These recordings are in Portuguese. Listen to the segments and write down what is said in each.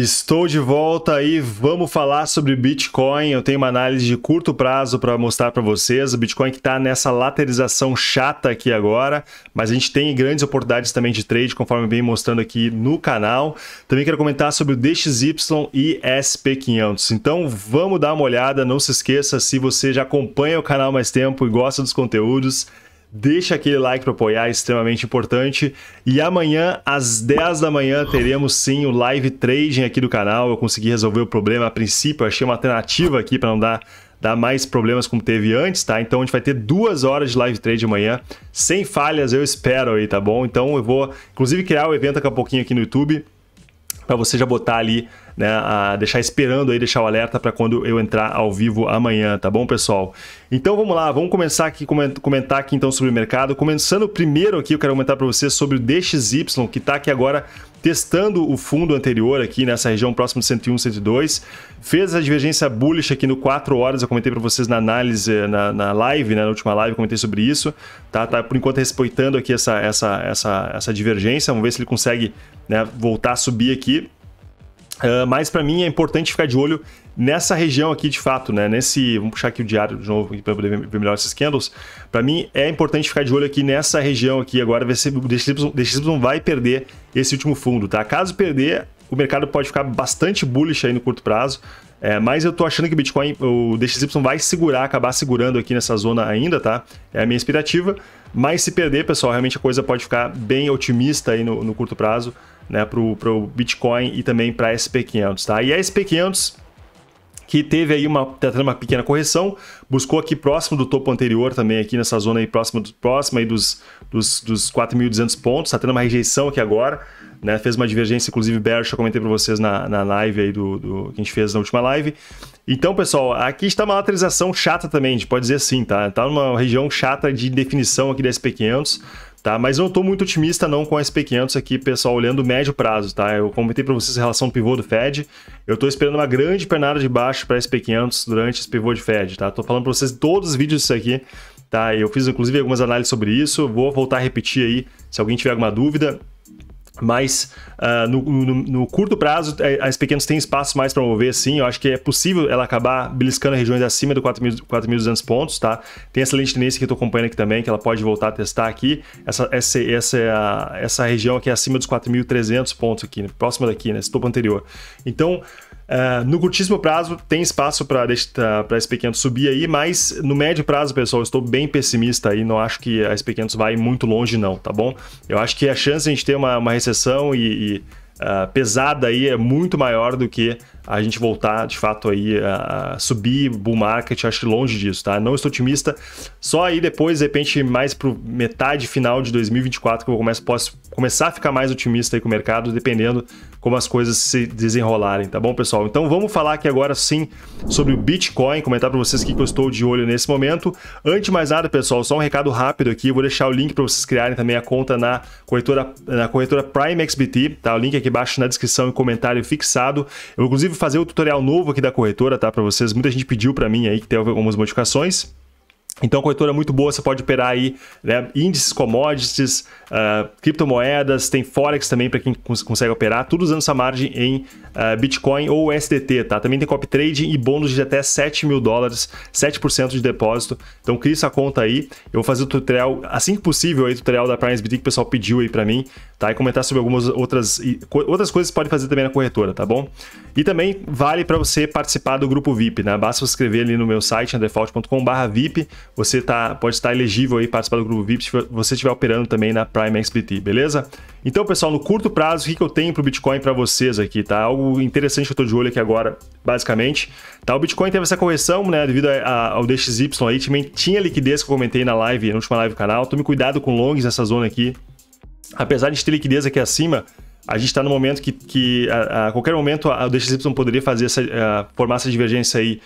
Estou de volta e vamos falar sobre Bitcoin. Eu tenho uma análise de curto prazo para mostrar para vocês. O Bitcoin que está nessa lateralização chata aqui agora, mas a gente tem grandes oportunidades também de trade, conforme bem mostrando aqui no canal. Também quero comentar sobre o DXY e SP500. Então vamos dar uma olhada. Não se esqueça, se você já acompanha o canal há mais tempo e gosta dos conteúdos, deixa aquele like para apoiar, é extremamente importante. E amanhã, às 10 da manhã, teremos sim o live trading aqui do canal. Eu consegui resolver o problema a princípio, achei uma alternativa aqui para não dar mais problemas como teve antes, tá? Então a gente vai ter 2 horas de live trade amanhã, sem falhas, eu espero aí, tá bom? Então eu vou, inclusive, criar o evento daqui a pouquinho aqui no YouTube, para você já botar ali, né, deixar esperando aí, deixar o alerta para quando eu entrar ao vivo amanhã, tá bom, pessoal? Então vamos lá, vamos começar aqui, comentar aqui então sobre o mercado. Começando primeiro aqui, eu quero comentar para você sobre o DXY, que está aqui agora testando o fundo anterior aqui nessa região próximo de 101, 102. Fez a divergência bullish aqui no 4 horas, eu comentei para vocês na análise, na live, né, na última live eu comentei sobre isso. Tá por enquanto respeitando aqui essa divergência, vamos ver se ele consegue, né, voltar a subir aqui. Mas para mim é importante ficar de olho nessa região aqui de fato, né? Vamos puxar aqui o diário de novo para poder ver melhor esses candles. Para mim é importante ficar de olho aqui nessa região aqui agora, ver se o DXY não vai perder esse último fundo, tá? Caso perder, o mercado pode ficar bastante bullish aí no curto prazo. Mas eu tô achando que o Bitcoin, o DXY vai segurar, acabar segurando aqui nessa zona ainda, tá? É a minha expectativa. Mas se perder, pessoal, realmente a coisa pode ficar bem otimista aí no curto prazo, né, para o Bitcoin e também para a SP500, tá? E a SP500 que teve aí uma pequena correção, buscou aqui próximo do topo anterior também, aqui nessa zona aí próxima aí dos 4.200 pontos, tá tendo uma rejeição aqui agora, né? Fez uma divergência, inclusive, bearish, eu comentei para vocês na live aí que a gente fez na última live. Então, pessoal, aqui está uma lateralização chata também, a gente pode dizer assim, tá? Tá numa região chata de definição aqui da SP500, tá? Mas eu não estou muito otimista não com a SP500 aqui, pessoal, olhando o médio prazo, tá? Eu comentei para vocês em relação ao pivô do FED, eu estou esperando uma grande pernada de baixo para a SP500 durante esse pivô de FED, tá? Estou falando para vocês em todos os vídeos disso aqui, tá? Eu fiz, inclusive, algumas análises sobre isso, vou voltar a repetir aí se alguém tiver alguma dúvida. Mas no curto prazo, as SP500 tem espaço mais para mover, sim. Eu acho que é possível ela acabar beliscando regiões acima do 4.200 pontos, tá? Tem essa lente de tendência que eu estou acompanhando aqui também, que ela pode voltar a testar aqui. Essa região aqui é acima dos 4.300 pontos aqui, né? Próxima daqui, nesse topo anterior. Então, no curtíssimo prazo, tem espaço para a SP500 subir aí, mas no médio prazo, pessoal, eu estou bem pessimista aí, não acho que a SP500 vai muito longe não, tá bom? Eu acho que a chance de a gente ter uma recessão pesada aí é muito maior do que a gente voltar de fato aí a subir, bull market, acho que longe disso, tá? Não estou otimista, só aí depois, de repente, mais para metade final de 2024 que eu posso começar a ficar mais otimista aí com o mercado, dependendo como as coisas se desenrolarem, tá bom, pessoal? Então vamos falar aqui agora sim sobre o Bitcoin, comentar para vocês o que eu estou de olho nesse momento. Antes de mais nada, pessoal, só um recado rápido aqui, eu vou deixar o link para vocês criarem também a conta na corretora PrimeXBT, tá? O link aqui embaixo na descrição e comentário fixado. Eu, inclusive, fazer o tutorial novo aqui da corretora, tá, para vocês, muita gente pediu para mim aí que tem algumas modificações. Então a corretora é muito boa, você pode operar aí, né, índices, commodities, criptomoedas, tem Forex também para quem consegue operar, tudo usando essa margem em Bitcoin ou USDT, tá? Também tem copy trading e bônus de até $7.000, 7% de depósito. Então cria essa conta aí, eu vou fazer o tutorial assim que possível, aí, o tutorial da PrimeXBT que o pessoal pediu aí para mim, tá? E comentar sobre algumas outras coisas que pode fazer também na corretora, tá bom? E também vale para você participar do grupo VIP, né? Basta você escrever ali no meu site, andrefault.com/VIP, você pode estar elegível aí participar do grupo VIP se você estiver operando também na PrimeXBT, beleza? Então, pessoal, no curto prazo, o que eu tenho para o Bitcoin para vocês aqui, tá? Algo interessante que eu estou de olho aqui agora, basicamente, tá? O Bitcoin teve essa correção, né, devido ao DXY aí, também tinha liquidez que eu comentei na última live do canal. Tome cuidado com longs nessa zona aqui. Apesar de ter liquidez aqui acima, a gente está no momento que a qualquer momento o DXY poderia fazer formar essa divergência aí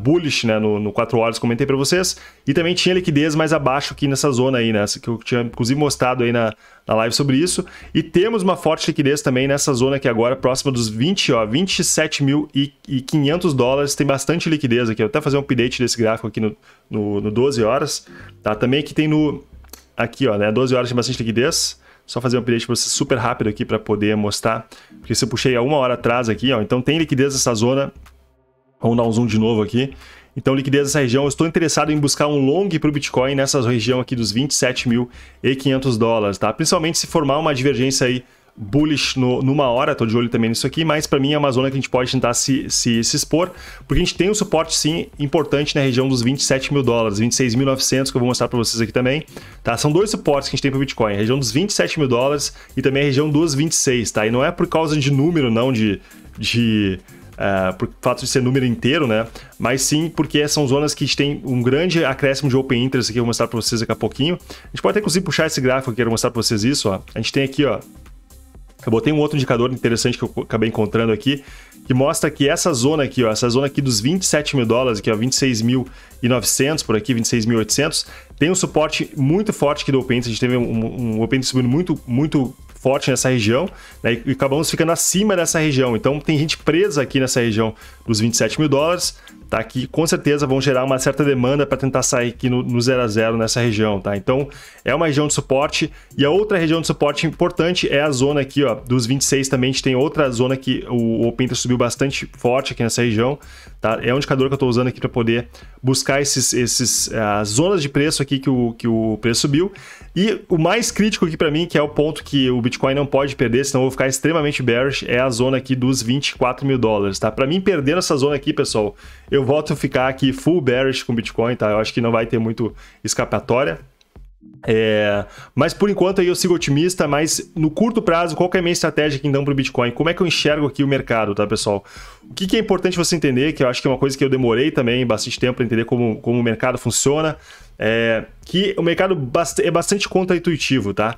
bullish, né, no 4 horas, comentei para vocês, e também tinha liquidez mais abaixo aqui nessa zona aí, né, que eu tinha inclusive mostrado aí na live sobre isso, e temos uma forte liquidez também nessa zona aqui agora, próxima dos 27.500 dólares, tem bastante liquidez aqui, eu vou até fazer um update desse gráfico aqui no 12 horas, tá, também aqui tem aqui, ó, né, 12 horas tem bastante liquidez, Só fazer um update para você super rápido aqui para poder mostrar, porque se eu puxei há 1 hora atrás aqui, ó, então tem liquidez nessa zona. Vamos dar um zoom de novo aqui. Então, liquidez nessa região, eu estou interessado em buscar um long para o Bitcoin nessa região aqui dos 27.500 dólares, tá? Principalmente se formar uma divergência aí bullish numa hora, tô de olho também nisso aqui, mas para mim é uma zona que a gente pode tentar se expor, porque a gente tem um suporte sim importante na região dos 27 mil dólares, 26.900, que eu vou mostrar para vocês aqui também, tá? São dois suportes que a gente tem para o Bitcoin, a região dos 27 mil dólares e também a região dos 26, tá? E não é por causa de número, não, por fato de ser número inteiro, né? Mas sim porque são zonas que a gente tem um grande acréscimo de Open Interest, que eu vou mostrar para vocês daqui a pouquinho. A gente pode até inclusive puxar esse gráfico, que eu quero mostrar para vocês isso, ó. A gente tem aqui, ó, eu botei um outro indicador interessante que eu acabei encontrando aqui, que mostra que essa zona aqui, ó, essa zona aqui dos 27 mil dólares, aqui, ó, 26.900, por aqui, 26.800, tem um suporte muito forte aqui do Open Interest. A gente teve um Open Interest subindo muito forte nessa região, né, e acabamos ficando acima dessa região. Então, tem gente presa aqui nessa região dos 27 mil dólares, tá? Que com certeza vão gerar uma certa demanda para tentar sair aqui no 0 a 0 nessa região, tá? Então, é uma região de suporte. E a outra região de suporte importante é a zona aqui, ó, dos 26 também. A gente tem outra zona que o Open Interest subiu bastante forte aqui nessa região, tá? É um indicador que eu estou usando aqui para poder buscar essas zonas de preço aqui que o preço subiu. E o mais crítico aqui para mim, que é o ponto que o Bitcoin não pode perder, senão eu vou ficar extremamente bearish, é a zona aqui dos 24 mil dólares, tá? Para mim, perdendo essa zona aqui, pessoal, eu volto a ficar aqui full bearish com Bitcoin, tá? Eu acho que não vai ter muito escapatória. Mas por enquanto aí eu sigo otimista, mas no curto prazo, qual que é a minha estratégia aqui então para o Bitcoin? Como é que eu enxergo aqui o mercado, tá, pessoal? O que é importante você entender, que eu acho que é uma coisa que eu demorei também bastante tempo para entender como o mercado funciona, é que o mercado é bastante contraintuitivo, tá?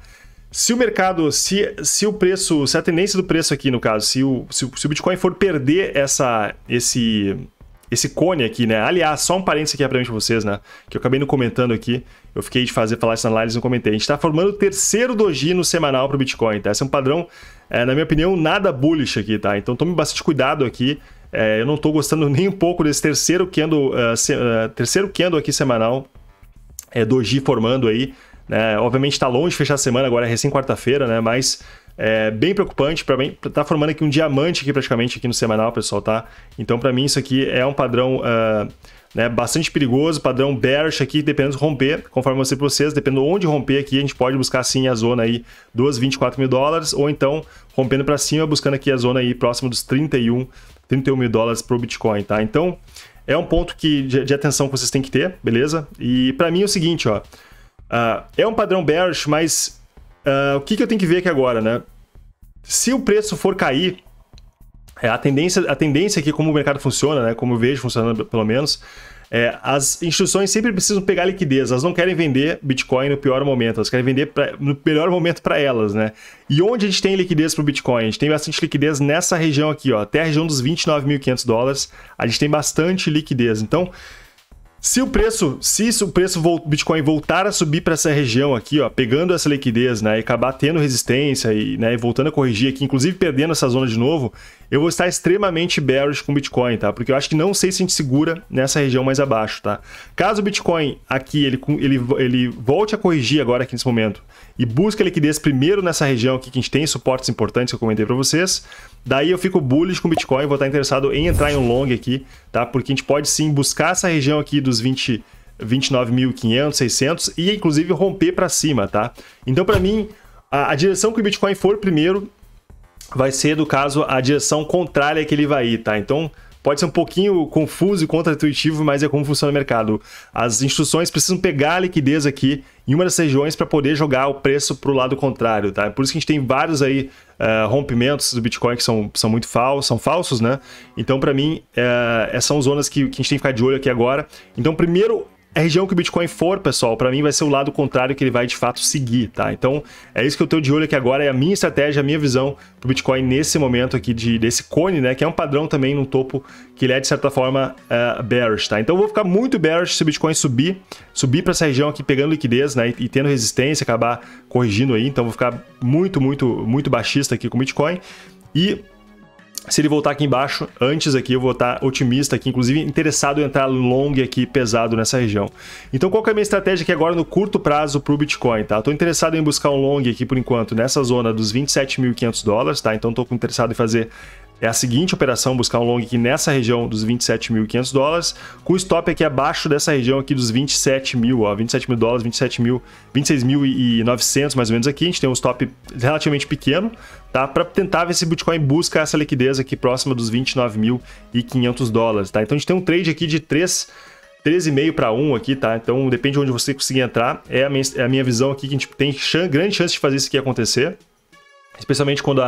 Se o mercado, se o preço, se a tendência do preço aqui, no caso, se o Bitcoin for perder esse cone aqui, né? Aliás, só um parênteses aqui rapidamente pra vocês, né? Que eu acabei não comentando aqui. Eu fiquei de falar isso na live e não comentei. A gente tá formando o terceiro dojino semanal pro Bitcoin, tá? Esse é um padrão, na minha opinião, nada bullish aqui, tá? Então tome bastante cuidado aqui. Eu não tô gostando nem um pouco desse terceiro candle aqui semanal. Doji formando aí, né? Obviamente tá longe de fechar a semana, agora é recém quarta-feira, né? Mas é bem preocupante para mim, tá formando aqui um diamante aqui praticamente aqui no semanal, pessoal, tá? Então para mim isso aqui é um padrão né, bastante perigoso, padrão bearish aqui, dependendo de romper, conforme eu mostrei para vocês, dependendo onde romper aqui, a gente pode buscar sim a zona aí dos 24 mil dólares, ou então rompendo para cima, buscando aqui a zona aí próxima dos 31 mil dólares pro Bitcoin, tá? Então é um ponto de atenção que vocês têm que ter, beleza? E para mim é o seguinte, ó, é um padrão bearish, mas o que eu tenho que ver aqui agora, né? Se o preço for cair, a tendência aqui, como o mercado funciona, né? Como eu vejo funcionando pelo menos, as instituições sempre precisam pegar liquidez, elas não querem vender Bitcoin no pior momento, elas querem vender no melhor momento para elas, né? E onde a gente tem liquidez para o Bitcoin? A gente tem bastante liquidez nessa região aqui, ó, até a região dos 29.500 dólares, a gente tem bastante liquidez. Então, se o preço Bitcoin voltar a subir para essa região aqui, ó, pegando essa liquidez, né, e acabar tendo resistência e, né, e voltando a corrigir aqui, inclusive perdendo essa zona de novo, eu vou estar extremamente bearish com o Bitcoin, tá? Porque eu acho que não sei se a gente segura nessa região mais abaixo, tá? Caso o Bitcoin aqui ele volte a corrigir agora aqui nesse momento e busca liquidez primeiro nessa região aqui que a gente tem suportes importantes que eu comentei para vocês, daí eu fico bullish com o Bitcoin, vou estar interessado em entrar em um long aqui, tá? Porque a gente pode sim buscar essa região aqui dos 29.500, 600 e inclusive romper para cima, tá? Então para mim, a direção que o Bitcoin for primeiro vai ser, no caso, a direção contrária que ele vai ir, tá? Então pode ser um pouquinho confuso e contraintuitivo, mas é como funciona o mercado. As instituições precisam pegar a liquidez aqui em uma das regiões para poder jogar o preço para o lado contrário, tá? Por isso que a gente tem vários aí rompimentos do Bitcoin que são muito falsos, né? Então, para mim, são zonas que a gente tem que ficar de olho aqui agora. Então, primeiro, a região que o Bitcoin for, pessoal, para mim vai ser o lado contrário que ele vai de fato seguir, tá? Então, é isso que eu tenho de olho aqui agora, é a minha estratégia, a minha visão pro Bitcoin nesse momento aqui desse cone, né? Que é um padrão também no topo, que ele é de certa forma bearish, tá? Então, eu vou ficar muito bearish se o Bitcoin subir para essa região aqui pegando liquidez, né? E tendo resistência, acabar corrigindo aí. Então, eu vou ficar muito baixista aqui com o Bitcoin. E Se ele voltar aqui embaixo, antes aqui, eu vou estar otimista aqui, inclusive interessado em entrar long aqui pesado nessa região. Então qual que é a minha estratégia aqui agora no curto prazo para o Bitcoin, tá? Estou interessado em buscar um long aqui por enquanto nessa zona dos 27.500 dólares, tá? Então estou interessado em fazer a seguinte operação, buscar um long aqui nessa região dos 27.500 dólares, com o stop aqui abaixo dessa região aqui dos 27.000, ó, 27.000 dólares, 26.900 mais ou menos aqui, a gente tem um stop relativamente pequeno, tá? Para tentar ver se o Bitcoin busca essa liquidez aqui próxima dos 29.500 dólares, tá? Então a gente tem um trade aqui de 13,5 para 1 aqui, tá? Então depende de onde você conseguir entrar, é a minha visão aqui que a gente tem grande chance de fazer isso aqui acontecer, especialmente quando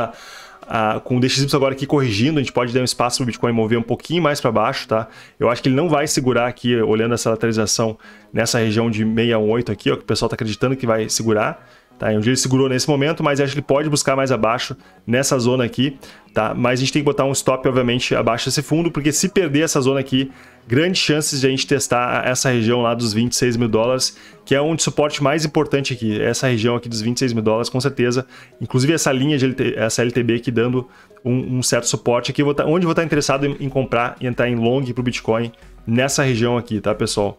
com o DXY agora aqui corrigindo, a gente pode dar um espaço para o Bitcoin mover um pouquinho mais para baixo, tá? Eu acho que ele não vai segurar aqui, olhando essa lateralização nessa região de 618 aqui, ó, que o pessoal está acreditando que vai segurar, tá? Onde ele segurou nesse momento, mas acho que ele pode buscar mais abaixo nessa zona aqui, tá? Mas a gente tem que botar um stop, obviamente, abaixo desse fundo, porque se perder essa zona aqui, grandes chances de a gente testar essa região lá dos 26 mil dólares, que é onde o suporte mais importante aqui, essa região aqui dos 26 mil dólares, com certeza. Inclusive essa linha, essa LTB aqui dando um certo suporte aqui, onde eu vou estar interessado em comprar e entrar em long para o Bitcoin nessa região aqui, tá, pessoal?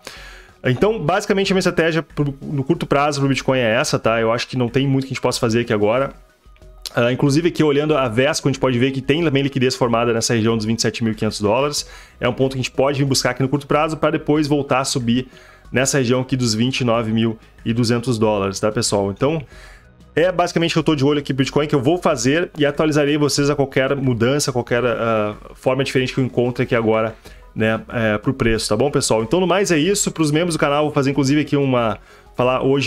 Então, basicamente, a minha estratégia no curto prazo para o Bitcoin é essa, tá? Eu acho que não tem muito que a gente possa fazer aqui agora. Inclusive aqui olhando a Vesco, a gente pode ver que tem também liquidez formada nessa região dos 27.500 dólares. É um ponto que a gente pode vir buscar aqui no curto prazo para depois voltar a subir nessa região aqui dos 29.200 dólares, tá, pessoal? Então, é basicamente que eu estou de olho aqui no Bitcoin, que eu vou fazer e atualizarei vocês a qualquer mudança, qualquer forma diferente que eu encontre aqui agora, né, para o preço, tá bom, pessoal? Então, no mais é isso. Para os membros do canal, vou fazer inclusive aqui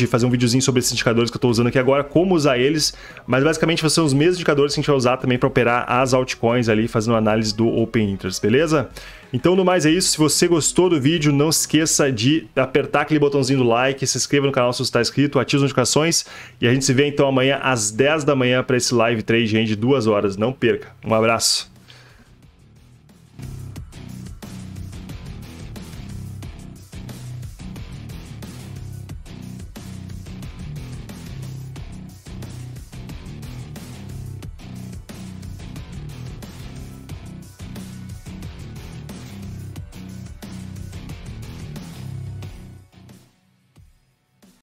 fazer um videozinho sobre esses indicadores que eu estou usando aqui agora, como usar eles, mas basicamente são os mesmos indicadores que a gente vai usar também para operar as altcoins ali, fazendo análise do Open Interest, beleza? Então, no mais é isso. Se você gostou do vídeo, não esqueça de apertar aquele botãozinho do like, se inscreva no canal se você está inscrito, ative as notificações e a gente se vê então amanhã às 10 da manhã para esse live trade de 2 horas. Não perca. Um abraço.